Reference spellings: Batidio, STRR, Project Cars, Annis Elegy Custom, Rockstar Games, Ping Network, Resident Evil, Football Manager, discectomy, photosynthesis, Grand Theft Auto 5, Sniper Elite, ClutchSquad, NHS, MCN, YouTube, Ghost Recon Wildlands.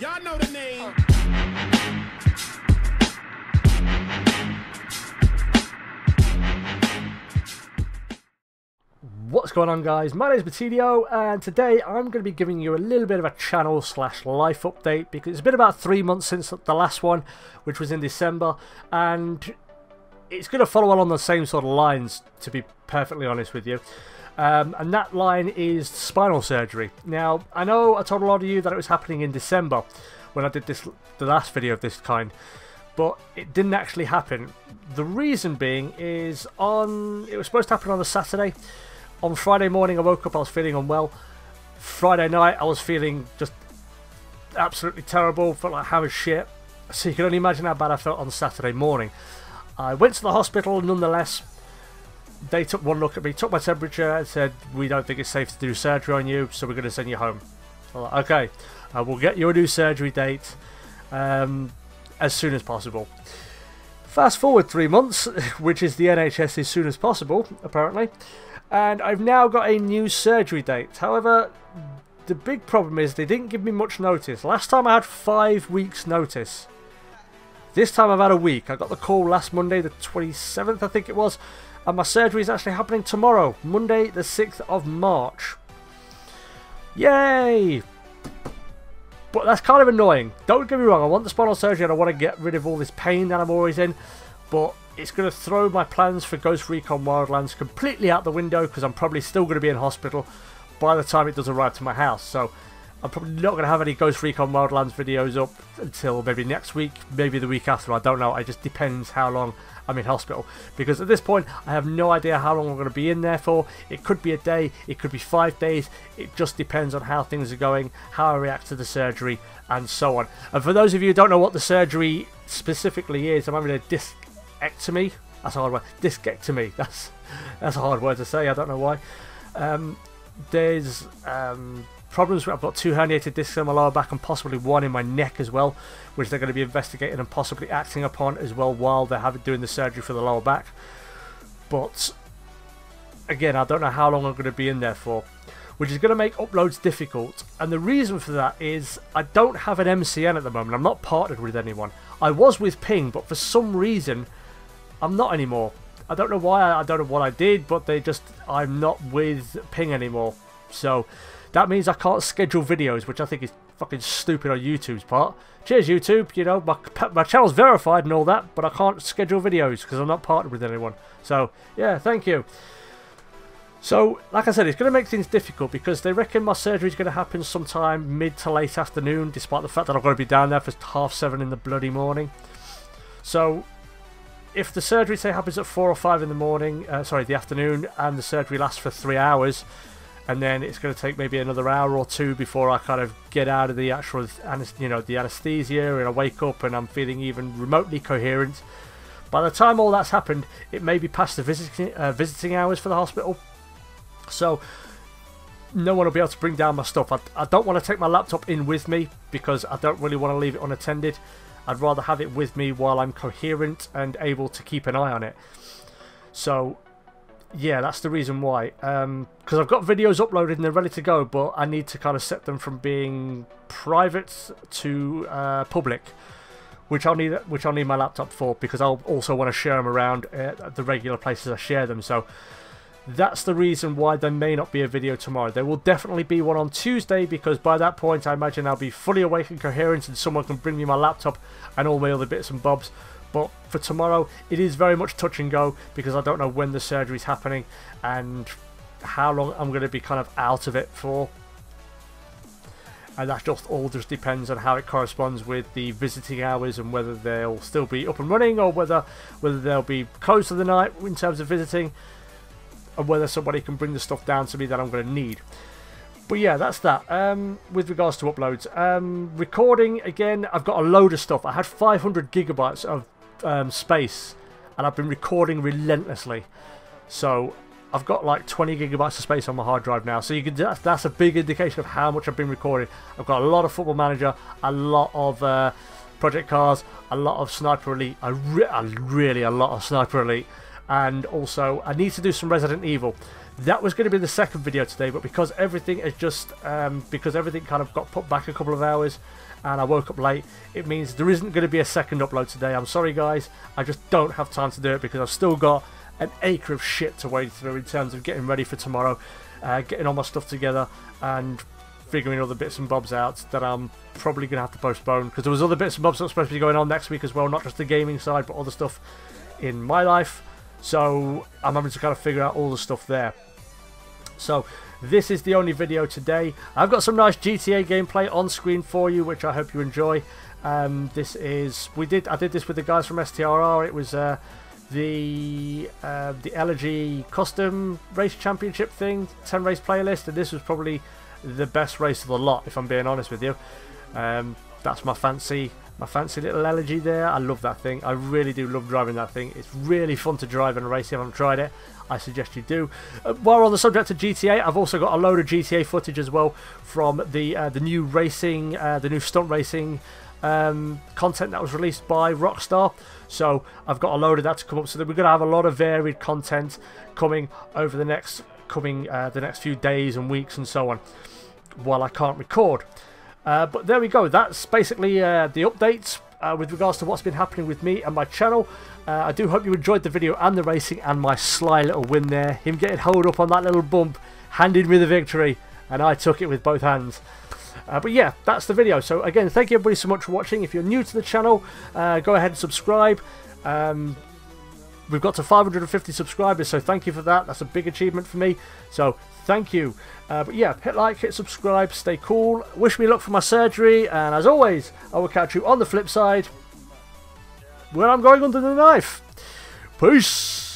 Y'all know the name. What's going on, guys? My name is Batidio, and today I'm going to be giving you a little bit of a channel slash life update, because it's been about 3 months since the last one, which was in December, and it's going to follow along the same sort of lines, to be perfectly honest with you. And that line is spinal surgery. Now, I know I told a lot of you that it was happening in December when I did the last video of this kind, but it didn't actually happen. The reason being is it was supposed to happen on a Saturday. On Friday morning I woke up, I was feeling unwell. Friday night I was feeling just absolutely terrible, felt like having shit. So you can only imagine how bad I felt on Saturday morning. I went to the hospital nonetheless. They took one look at me, took my temperature, and said, "We don't think it's safe to do surgery on you, so we're going to send you home." I'm like, "Okay, we'll get you a new surgery date as soon as possible." Fast forward 3 months, which is the NHS as soon as possible, apparently, and I've now got a new surgery date. However, the big problem is they didn't give me much notice. Last time I had 5 weeks notice. This time I've had a week. I got the call last Monday, the 27th, I think it was. And my surgery is actually happening tomorrow, Monday the 6th of March. Yay! But that's kind of annoying. Don't get me wrong, I want the spinal surgery and I want to get rid of all this pain that I'm always in. But it's going to throw my plans for Ghost Recon Wildlands completely out the window, because I'm probably still going to be in hospital by the time it does arrive to my house. So I'm probably not going to have any Ghost Recon Wildlands videos up until maybe next week, maybe the week after, I don't know. It just depends how long I'm in hospital, because at this point I have no idea how long I'm going to be in there for. It could be a day, it could be 5 days, it just depends on how things are going, how I react to the surgery, and so on. And for those of you who don't know what the surgery specifically is, I'm having a discectomy. That's a hard word. Discectomy. That's a hard word to say, I don't know why. There's problems where I've got 2 herniated discs in my lower back and possibly one in my neck as well, which they're going to be investigating and possibly acting upon as well while they're doing the surgery for the lower back. But again, I don't know how long I'm going to be in there for, which is going to make uploads difficult. And the reason for that is I don't have an MCN at the moment. I'm not partnered with anyone. I was with Ping, but for some reason I'm not anymore. I don't know why, I don't know what I did, but I'm not with Ping anymore. So that means I can't schedule videos, which I think is fucking stupid on YouTube's part. Cheers, YouTube. You know, my channel's verified and all that, but I can't schedule videos because I'm not partnered with anyone. So, yeah, thank you. So, like I said, it's going to make things difficult, because they reckon my surgery's going to happen sometime mid to late afternoon, despite the fact that I've got to be down there for 7:30 in the bloody morning. So if the surgery, say, happens at 4 or 5 in the morning, the afternoon, and the surgery lasts for 3 hours... and then it's going to take maybe another hour or two before I kind of get out of the actual, the anesthesia, and I wake up and I'm feeling even remotely coherent. By the time all that's happened, it may be past the visiting hours for the hospital. So no one will be able to bring down my stuff. I don't want to take my laptop in with me, because I don't really want to leave it unattended. I'd rather have it with me while I'm coherent and able to keep an eye on it. So yeah, that's the reason why, because I've got videos uploaded and they're ready to go, but I need to kind of set them from being private to public, which I'll need my laptop for, because I'll also want to share them around at the regular places I share them. So that's the reason why there may not be a video tomorrow. There will definitely be one on Tuesday, because by that point I imagine I'll be fully awake and coherent, and someone can bring me my laptop and all my other bits and bobs. But for tomorrow, it is very much touch and go, because I don't know when the surgery is happening and how long I'm going to be kind of out of it for. And that just all just depends on how it corresponds with the visiting hours, and whether they'll still be up and running, or whether they'll be closed for the night in terms of visiting, and whether somebody can bring the stuff down to me that I'm going to need. But yeah, that's that. With regards to uploads, recording, again, I've got a load of stuff. I had 500 gigabytes of space, and I've been recording relentlessly, so I've got like 20 gigabytes of space on my hard drive now. So you can, that's a big indication of how much I've been recording. I've got a lot of Football Manager, a lot of Project Cars, a lot of Sniper Elite, a lot of Sniper Elite, and also I need to do some Resident Evil. That was going to be the second video today, but because everything is just because everything kind of got put back a couple of hours and I woke up late, it means there isn't going to be a second upload today. I'm sorry guys, I just don't have time to do it because I've still got an acre of shit to wade through in terms of getting ready for tomorrow, getting all my stuff together and figuring other bits and bobs out that I'm probably going to have to postpone, because there was other bits and bobs that are supposed to be going on next week as well, not just the gaming side but other stuff in my life, so I'm having to kind of figure out all the stuff there. So this is the only video today. I've got some nice GTA gameplay on screen for you, which I hope you enjoy. This is I did this with the guys from STRR. It was the Elegy Custom race championship thing, 10 race playlist, and this was probably the best race of the lot, if I'm being honest with you. That's my fancy little Elegy there. I love that thing. I really do love driving that thing. It's really fun to drive and race. If you haven't tried it, I suggest you do. While we're on the subject of GTA, I've also got a load of GTA footage as well from the new racing, the new stunt racing content that was released by Rockstar. So I've got a load of that to come up. So that we're going to have a lot of varied content coming over the next the next few days and weeks and so on, while I can't record. But there we go. That's basically the updates with regards to what's been happening with me and my channel. I do hope you enjoyed the video and the racing and my sly little win there. Him getting holed up on that little bump handed me the victory, and I took it with both hands. But yeah, that's the video. So again, thank you everybody so much for watching. If you're new to the channel, go ahead and subscribe. We've got to 550 subscribers, so thank you for that. That's a big achievement for me, so thank you. But yeah, hit like, hit subscribe, stay cool. Wish me luck for my surgery, and as always, I will catch you on the flip side, where I'm going under the knife. Peace.